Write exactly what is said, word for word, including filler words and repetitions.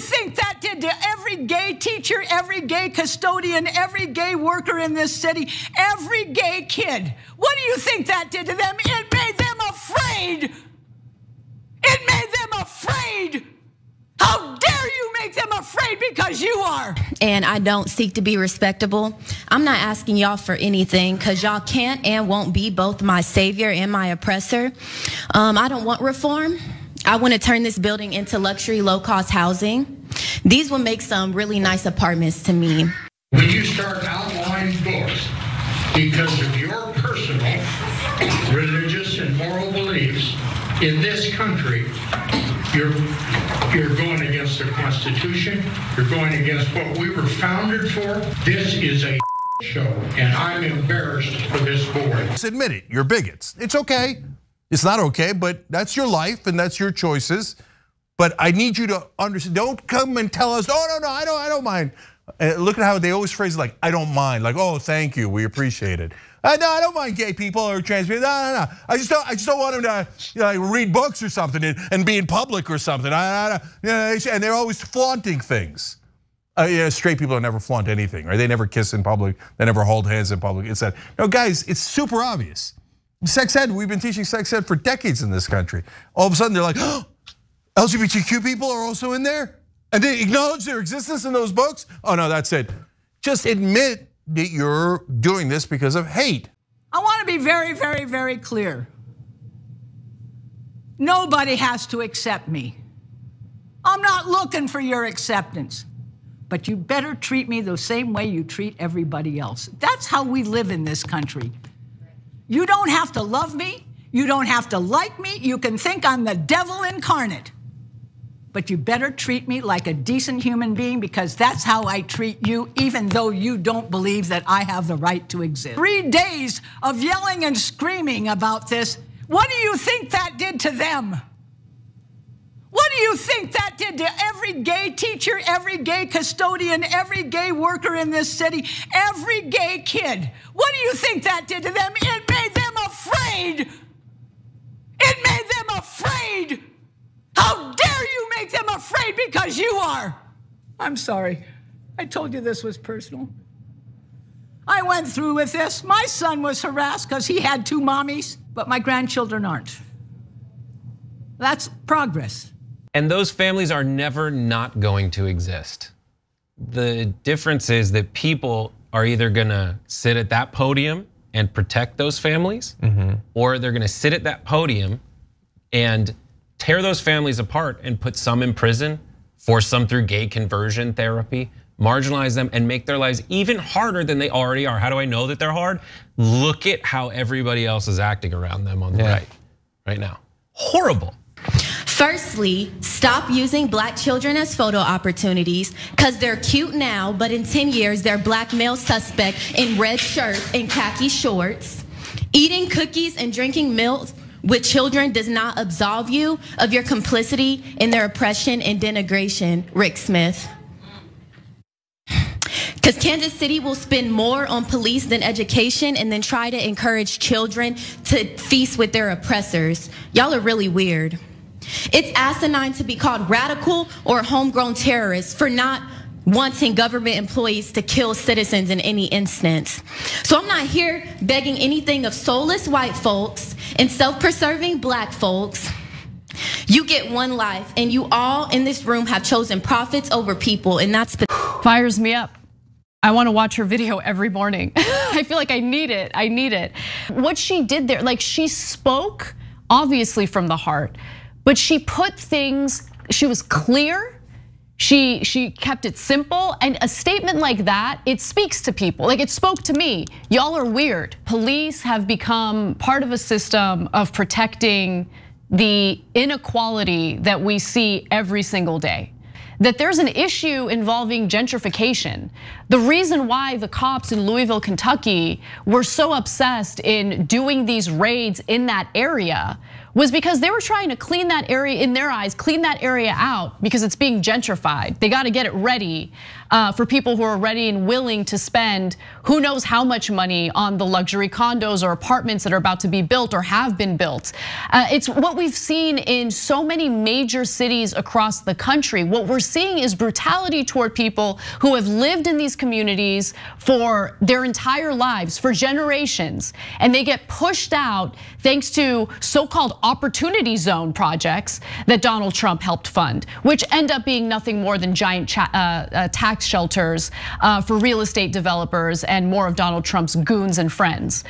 think that did to every gay teacher, every gay custodian, every gay worker in this city, every gay kid? What do you think that did to them? It made them afraid. It made them afraid. How dare you make them afraid, because you are. And I don't seek to be respectable. I'm not asking y'all for anything, because y'all can't and won't be both my savior and my oppressor. Um, I don't want reform. I want to turn this building into luxury, low-cost housing. These will make some really nice apartments to me. When you start outlawing doors because of your personal religious and moral beliefs in this country, You're, you're going against the Constitution. You're going against what we were founded for. This is a show, and I'm embarrassed for this board. Just admit it, you're bigots. It's okay. It's not okay, but that's your life and that's your choices. But I need you to understand, don't come and tell us, oh, no, no, I don't, I don't mind. And look at how they always phrase it like, I don't mind. Like, oh, thank you, we appreciate it. Uh, no, I don't mind gay people or trans people. No, no, no. I just don't. I just don't want them to, you know, like read books or something and, and be in public or something. I, I, I, you know, and they're always flaunting things. Uh, you know, straight people never flaunt anything, right? They never kiss in public. They never hold hands in public. It's that. No, guys, it's super obvious. Sex ed. We've been teaching sex ed for decades in this country. All of a sudden, they're like, oh, L G B T Q people are also in there, and they acknowledge their existence in those books. Oh no, that's it. Just admit that you're doing this because of hate. I want to be very, very, very clear. Nobody has to accept me. I'm not looking for your acceptance, but you better treat me the same way you treat everybody else. That's how we live in this country. You don't have to love me. You don't have to like me. You can think I'm the devil incarnate, but you better treat me like a decent human being, because that's how I treat you, even though you don't believe that I have the right to exist. Three days of yelling and screaming about this. What do you think that did to them? What do you think that did to every gay teacher, every gay custodian, every gay worker in this city, every gay kid? What do you think that did to them? It made them afraid. It made them afraid. How dare you make them afraid, because you are. I'm sorry, I told you this was personal. I went through with this. My son was harassed because he had two mommies, but my grandchildren aren't. That's progress. And those families are never not going to exist. The difference is that people are either gonna sit at that podium and protect those families, mm-hmm. or they're gonna sit at that podium and tear those families apart and put some in prison, force some through gay conversion therapy, marginalize them and make their lives even harder than they already are. How do I know that they're hard? Look at how everybody else is acting around them on the yeah. right, right now. Horrible. Firstly, stop using black children as photo opportunities, because they're cute now, but in ten years, they're black male suspect in red shirts and khaki shorts, eating cookies and drinking milk with children does not absolve you of your complicity in their oppression and denigration, Rick Smith. Because Kansas City will spend more on police than education and then try to encourage children to feast with their oppressors. Y'all are really weird. It's asinine to be called radical or homegrown terrorists for not wanting government employees to kill citizens in any instance. So I'm not here begging anything of soulless white folks and self-preserving black folks. You get one life, and you all in this room have chosen profits over people, and that's fires me up. I want to watch her video every morning. I feel like I need it, I need it. What she did there, like she spoke obviously from the heart, but she put things, she was clear. She she kept it simple, and a statement like that, it speaks to people. Like it spoke to me. Y'all are weird. Police have become part of a system of protecting the inequality that we see every single day. That there's an issue involving gentrification. The reason why the cops in Louisville, Kentucky were so obsessed in doing these raids in that area was because they were trying to clean that area, in their eyes, clean that area out because it's being gentrified. They got to get it ready for people who are ready and willing to spend who knows how much money on the luxury condos or apartments that are about to be built or have been built. It's what we've seen in so many major cities across the country. What we're seeing is brutality toward people who have lived in these communities for their entire lives, for generations, and they get pushed out thanks to so-called opportunity zone projects that Donald Trump helped fund, which end up being nothing more than giant tax shelters for real estate developers and more of Donald Trump's goons and friends.